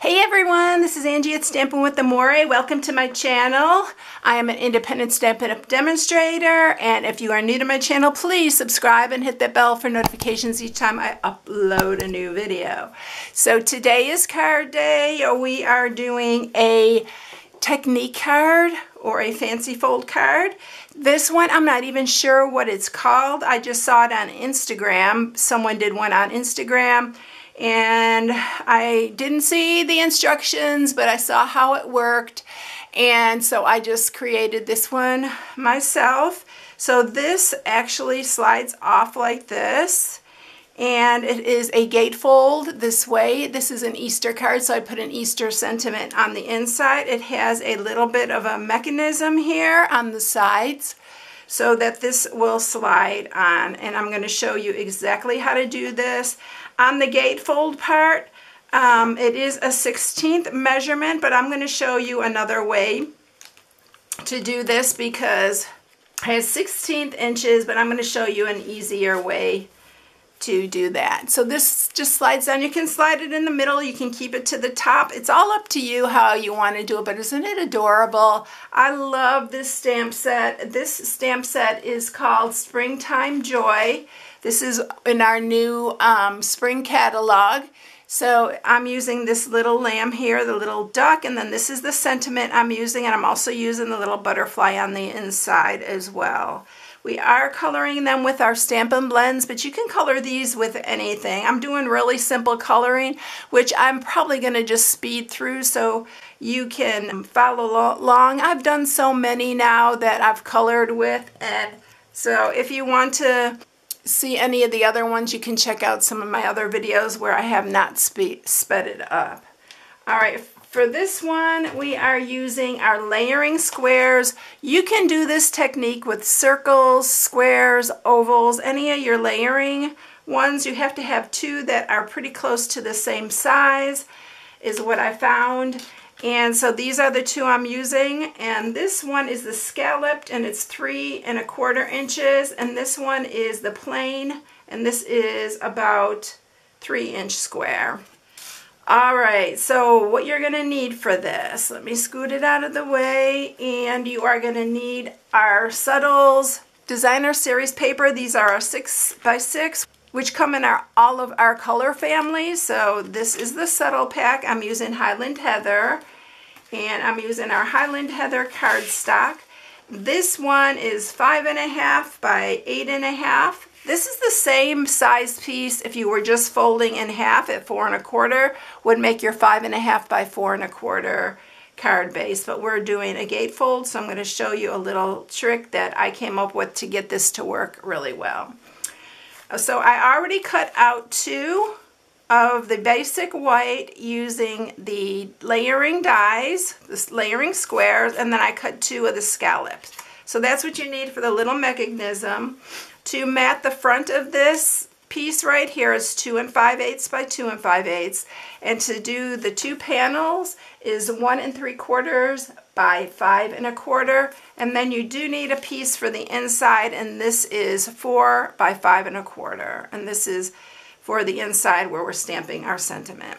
Hey everyone, this is Angie at Stampin' with the Amore. Welcome to my channel. I am an independent Stampin' Up! Demonstrator, and if you are new to my channel, please subscribe and hit that bell for notifications each time I upload a new video. So today is card day. We are doing a technique card or a fancy fold card. This one, I'm not even sure what it's called. I just saw it on Instagram. Someone did one on Instagram, and I didn't see the instructions, but I saw how it worked, and so I just created this one myself. So this actually slides off like this, and it is a gatefold this way. This is an Easter card, so I put an Easter sentiment on the inside. It has a little bit of a mechanism here on the sides so that this will slide on, and I'm going to show you exactly how to do this. On the gatefold part, it is a 1/16 measurement, but I'm going to show you another way to do this because it has 1/16 inches, but I'm going to show you an easier way to do that. So this just slides down. You can slide it in the middle. You can keep it to the top. It's all up to you how you want to do it, but isn't it adorable? I love this stamp set. This stamp set is called Springtime Joy. This is in our new spring catalog. So I'm using this little lamb here, the little duck, and then this is the sentiment I'm using, and I'm also using the little butterfly on the inside as well. We are coloring them with our Stampin' Blends, but you can color these with anything. I'm doing really simple coloring, which I'm probably going to just speed through so you can follow along. I've done so many now that I've colored with, and so if you want to see any of the other ones, you can check out some of my other videos where I have not sped it up. All right, for this one we are using our layering squares. You can do this technique with circles, squares, ovals, any of your layering ones. You have to have two that are pretty close to the same size is what I found. And so these are the two I'm using, and this one is the scalloped, and it's 3 1/4 inches, and this one is the plain, and this is about 3 inch square. All right, so what you're going to need for this, let me scoot it out of the way, and you are going to need our Subtles Designer Series paper. These are our 6x6. Which come in all of our color families. So this is the Subtle pack. I'm using Highland Heather, and I'm using our Highland Heather cardstock. This one is 5.5 by 8.5. This is the same size piece. If you were just folding in half at 4.25, would make your 5.5 by 4.25 card base, but we're doing a gatefold, so I'm going to show you a little trick that I came up with to get this to work really well. So I already cut out two of the basic white using the layering dies, the layering squares, and then I cut two of the scallops. So that's what you need for the little mechanism. To mat the front of this piece right here is 2 5/8 by 2 5/8, and to do the two panels is 1 3/4 by 5 1/4, and then you do need a piece for the inside, and this is 4 by 5 1/4, and this is for the inside where we're stamping our sentiment.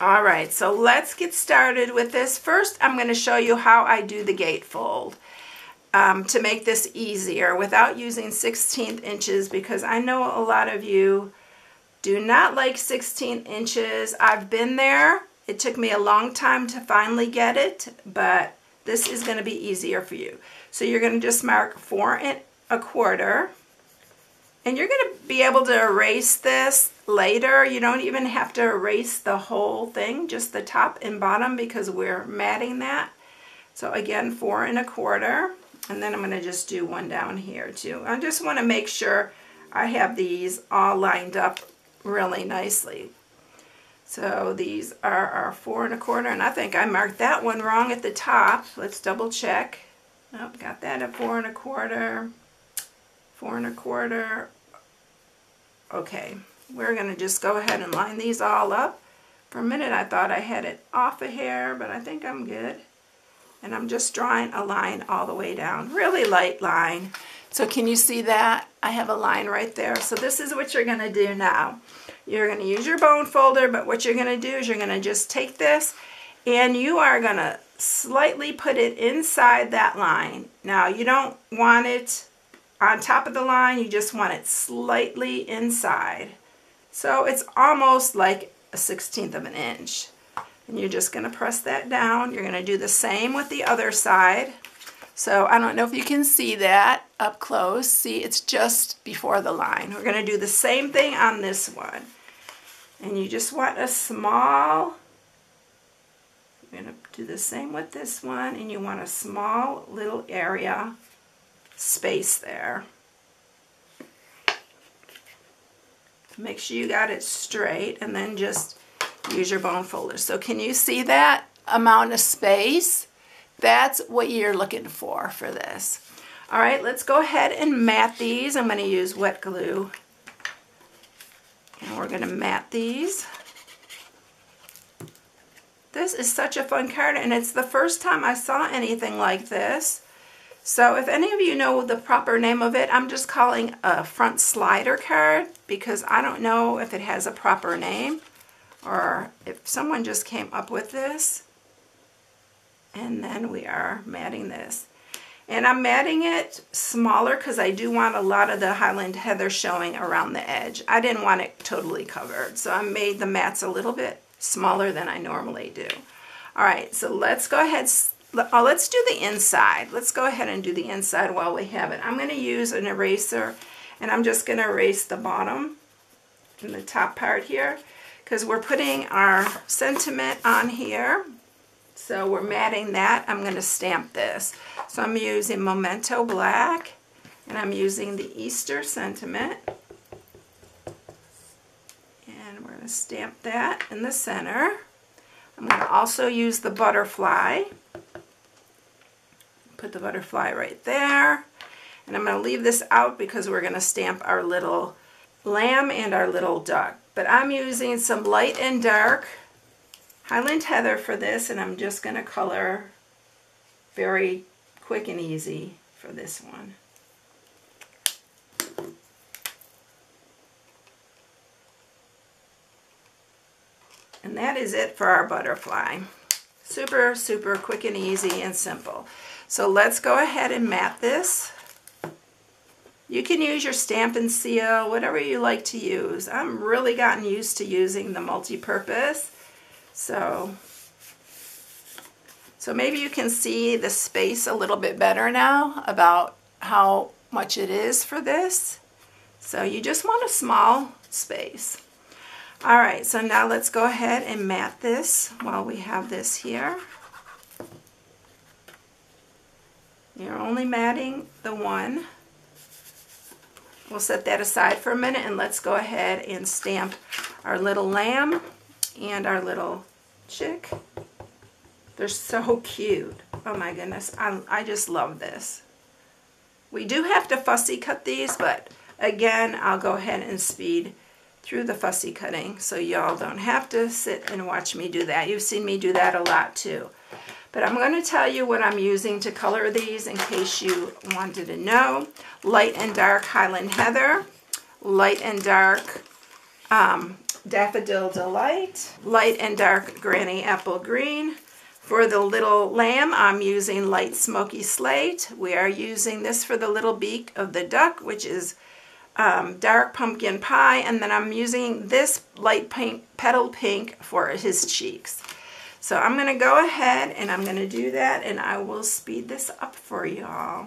All right, so let's get started with this. First, I'm going to show you how I do the gatefold. To make this easier without using 1/16 inches, because I know a lot of you do not like 1/16 inches. I've been there. It took me a long time to finally get it, but this is going to be easier for you. So you're going to just mark 4 1/4, and you're going to be able to erase this later. You don't even have to erase the whole thing, just the top and bottom, because we're matting that. So again, 4 1/4. And then I'm going to just do one down here too. I just want to make sure I have these all lined up really nicely. So these are our 4 1/4, and I think I marked that one wrong at the top. Let's double check. Nope, got that at 4 1/4. 4 1/4. Okay, we're going to just go ahead and line these all up. For a minute I thought I had it off a hair, but I think I'm good. And I'm just drawing a line all the way down, really light line. So can you see that? I have a line right there. So this is what you're going to do now. You're going to use your bone folder, but what you're going to do is you're going to just take this and you are going to slightly put it inside that line. Now, you don't want it on top of the line, you just want it slightly inside. So it's almost like a 1/16 of an inch. And you're just going to press that down. You're going to do the same with the other side. So I don't know if you can see that up close. See, it's just before the line. We're going to do the same thing on this one. And you just want a small, you're going to do the same with this one, and you want a small little area space there. Make sure you got it straight, and then just use your bone folder. So can you see that amount of space? That's what you're looking for this. All right, let's go ahead and mat these. I'm going to use wet glue. And we're going to mat these. This is such a fun card, and it's the first time I saw anything like this. So if any of you know the proper name of it, I'm just calling a front slider card because I don't know if it has a proper name or if someone just came up with this. And then we are matting this. And I'm matting it smaller because I do want a lot of the Highland Heather showing around the edge. I didn't want it totally covered, so I made the mats a little bit smaller than I normally do. All right, so let's go ahead. Oh, let's do the inside. Let's go ahead and do the inside while we have it. I'm going to use an eraser, and I'm just going to erase the bottom and the top part here because we're putting our sentiment on here. So we're matting that. I'm going to stamp this. So I'm using Memento Black, and I'm using the Easter sentiment. And we're going to stamp that in the center. I'm going to also use the butterfly. Put the butterfly right there, and I'm going to leave this out because we're going to stamp our little lamb and our little duck. But I'm using some light and dark Highland Heather for this, and I'm just going to color very quick and easy for this one. And that is it for our butterfly. Super, super quick and easy and simple. So let's go ahead and mat this. You can use your Stampin' Seal, whatever you like to use. I'm really gotten used to using the multi-purpose. So maybe you can see the space a little bit better now about how much it is for this. So you just want a small space. All right, so now let's go ahead and mat this while we have this here. You're only matting the one. We'll set that aside for a minute, and let's go ahead and stamp our little lamb and our little chick. They're so cute. Oh my goodness, I just love this. We do have to fussy cut these, but again, I'll go ahead and speed through the fussy cutting so y'all don't have to sit and watch me do that. You've seen me do that a lot too. But I'm going to tell you what I'm using to color these in case you wanted to know. Light and dark Highland Heather, light and dark Daffodil Delight, light and dark Granny Apple Green. For the little lamb, I'm using light Smoky Slate. We are using this for the little beak of the duck, which is dark Pumpkin Pie. And then I'm using this light pink Petal Pink for his cheeks. So I'm going to go ahead and I'm going to do that, and I will speed this up for y'all.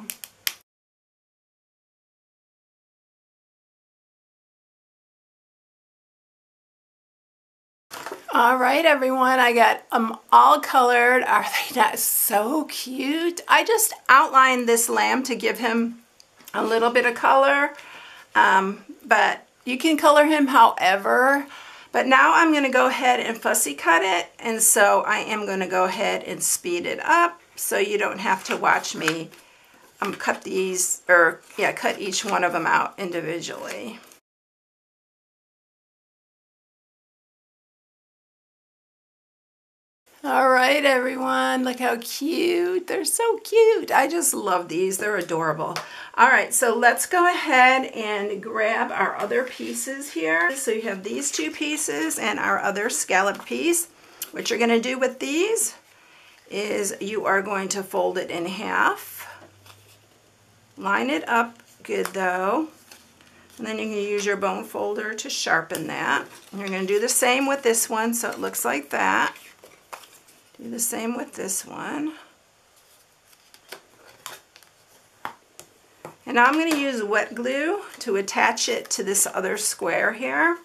All right, everyone, I got them all colored. Are they not so cute? I just outlined this lamb to give him a little bit of color, but you can color him however. But now I'm going to go ahead and fussy cut it, and so I am going to go ahead and speed it up so you don't have to watch me cut these, or yeah, cut each one of them out individually. All right, everyone, look how cute. They're so cute. I just love these. They're adorable. All right, so let's go ahead and grab our other pieces here. So you have these two pieces and our other scallop piece. What you're going to do with these is you are going to fold it in half. Line it up good, though. And then you can use your bone folder to sharpen that. And you're going to do the same with this one, so it looks like that. Do the same with this one. And now I'm going to use wet glue to attach it to this other square here.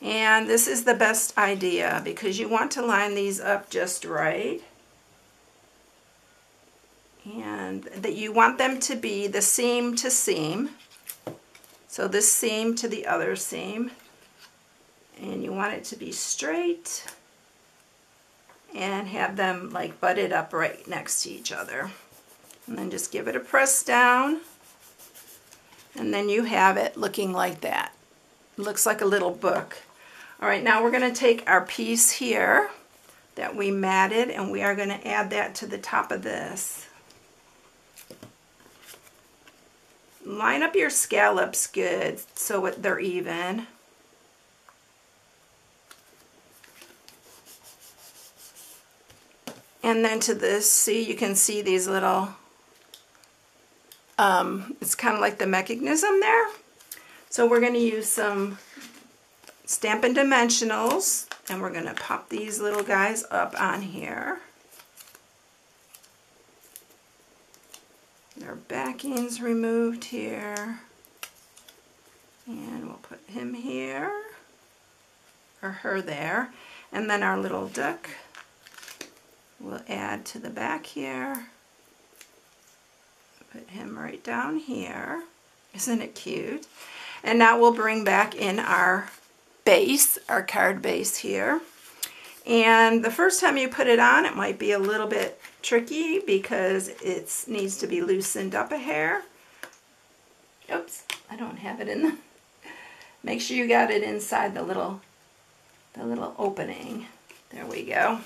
And this is the best idea because you want to line these up just right. And that you want them to be the seam to seam. So this seam to the other seam. And you want it to be straight. And have them like butted up right next to each other. And then just give it a press down. And then you have it looking like that. It looks like a little book. All right, now we're going to take our piece here that we matted and we are going to add that to the top of this. Line up your scallops good so they're even. And then to this, see, you can see these little, it's kind of like the mechanism there. So we're going to use some Stampin' Dimensionals, and we're going to pop these little guys up on here. Their backing's removed here. And we'll put him here, or her there. And then our little duck. We'll add to the back here. Put him right down here. Isn't it cute? And now we'll bring back in our base, our card base here. And the first time you put it on, it might be a little bit tricky because it needs to be loosened up a hair. Oops, I don't have it in the... Make sure you got it inside the little opening. There we go.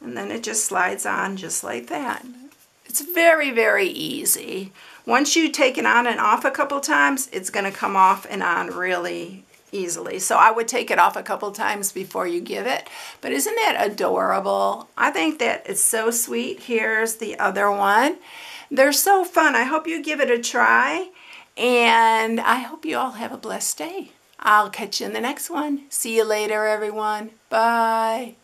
And then it just slides on just like that. It's very, very easy. Once you take it on and off a couple times, it's going to come off and on really easily. So I would take it off a couple times before you give it. But isn't that adorable? I think that it's so sweet. Here's the other one. They're so fun. I hope you give it a try. And I hope you all have a blessed day. I'll catch you in the next one. See you later, everyone. Bye.